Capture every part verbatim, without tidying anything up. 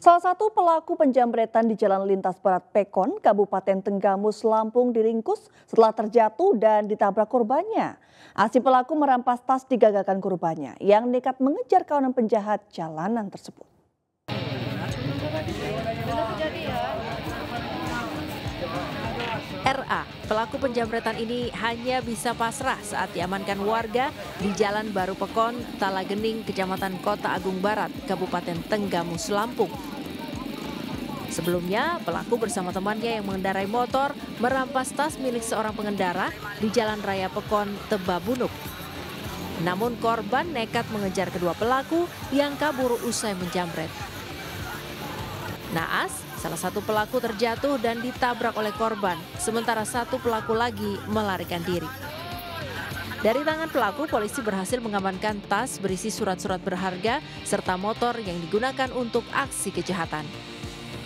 Salah satu pelaku penjamretan di Jalan Lintas Barat Pekon, Kabupaten Tanggamus, Lampung diringkus setelah terjatuh dan ditabrak korbannya. Aksi pelaku merampas tas digagalkan korbannya yang nekat mengejar kawanan penjahat jalanan tersebut. R A, pelaku penjamretan ini hanya bisa pasrah saat diamankan warga di Jalan Baru Pekon, Talagening, Kecamatan Kota Agung Barat, Kabupaten Tanggamus, Lampung. Sebelumnya, pelaku bersama temannya yang mengendarai motor merampas tas milik seorang pengendara di Jalan Raya Pekon, Tebabunuk. Namun korban nekat mengejar kedua pelaku yang kabur usai menjamret. Naas, salah satu pelaku terjatuh dan ditabrak oleh korban, sementara satu pelaku lagi melarikan diri. Dari tangan pelaku, polisi berhasil mengamankan tas berisi surat-surat berharga serta motor yang digunakan untuk aksi kejahatan.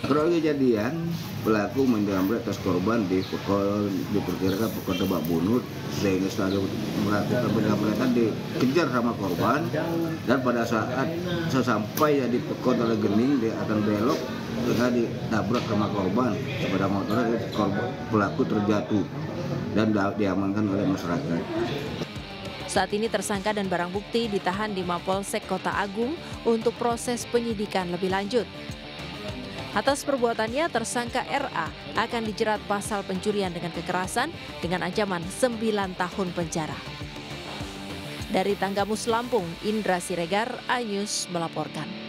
Kronologi kejadian, pelaku menjamret tas korban di Pekon, diperkirakan Pekon Tebabunuk, sehingga setelah melakukan penjamretan dikejar sama korban, dan pada saat sesampai di Pekon Talagening di atas belok, mereka ditabrak sama korban, sepeda motornya pelaku terjatuh dan diamankan oleh masyarakat. Saat ini tersangka dan barang bukti ditahan di Mapolsek Kota Agung untuk proses penyidikan lebih lanjut. Atas perbuatannya, tersangka R A akan dijerat pasal pencurian dengan kekerasan dengan ancaman sembilan tahun penjara. Dari Tanggamus, Lampung, Indra Siregar, iNews melaporkan.